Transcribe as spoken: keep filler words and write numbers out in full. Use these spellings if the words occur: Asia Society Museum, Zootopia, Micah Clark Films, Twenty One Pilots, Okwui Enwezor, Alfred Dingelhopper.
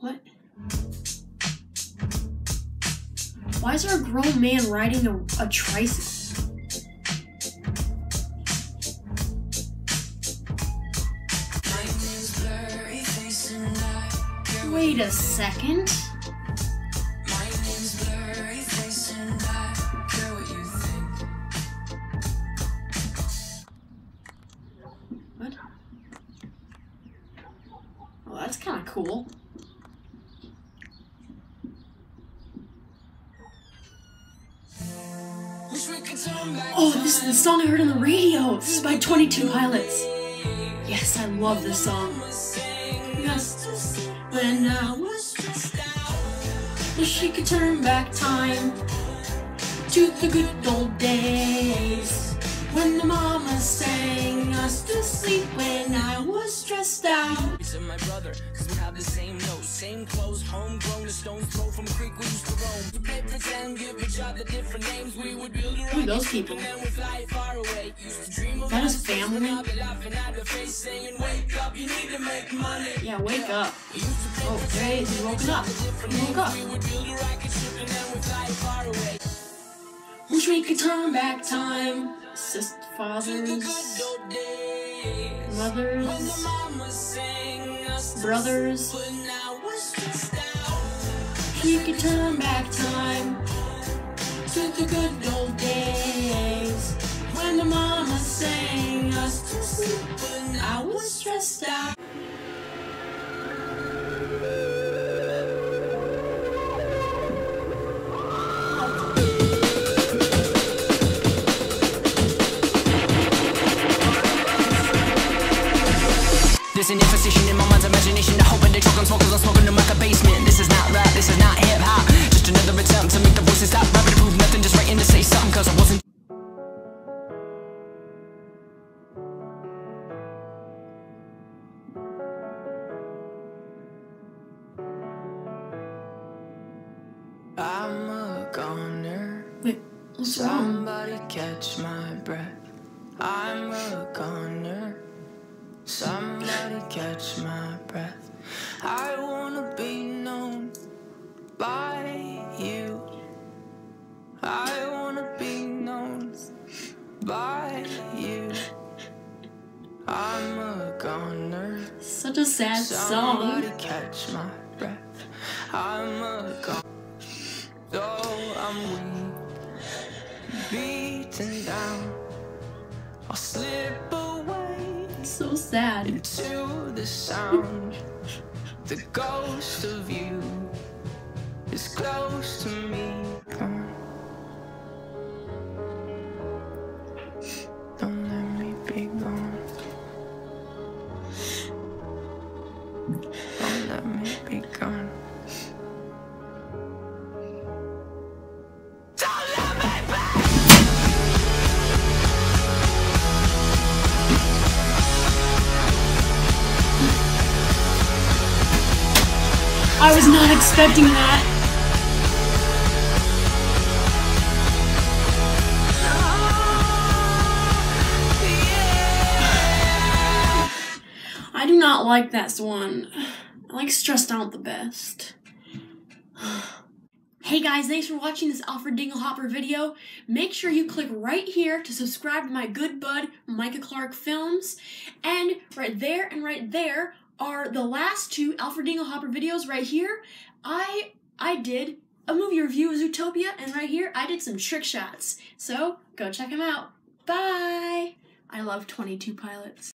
What? Why is there a grown man riding a, a tricycle? Wait a second. What? Well, that's kind of cool. Oh, this is the song I heard on the radio. This is by Twenty One Pilots. Yes, I love this song. Yes, when I was stressed out, wish she could turn back time to the good old days when the mama sang us to sleep when I was stressed out. And my brother, cause we have the same nose, same clothes, homegrown, a stone's throw from creek we used to roam. We played pretend, give each other different names, we would build a room. Those people. That is family. Yeah, wake up. Oh, hey, you woke up. You woke up. Wish we could turn back time. Sisters, fathers, mothers, brothers. We could turn back time to the good old days when the mama sang us to sleep when I was stressed out. There's an infestation in my mind's imagination. I hope I choke on smoke cause I'm smoking in my basement. This is not rap, this is not hip-hop. Just another attempt to make the voices stop. Rapping to prove nothing, just writing to say something cause I wasn't. I'm a goner. Wait, what's somebody wrong? Catch my breath. I'm a goner. Somebody catch my breath. I wanna be known by you. I wanna be known by you. I'm a goner. Such a sad song. Somebody catch my breath. I'm a goner. Though I'm weak, beaten down, I'll slip away. So sad. Into the sound, the ghost of you is close to me. Don't let me be gone. Don't let me be gone. I was not expecting that. I do not like that one. I like Stressed Out the best. Hey guys, thanks for watching this Alfred Dingelhopper video. Make sure you click right here to subscribe to my good bud, Micah Clark Films. And right there and right there are the last two Alfred Dingelhopper videos right here. I I did a movie review of Zootopia, and right here I did some trick shots. So, go check them out. Bye! I love Twenty One Pilots.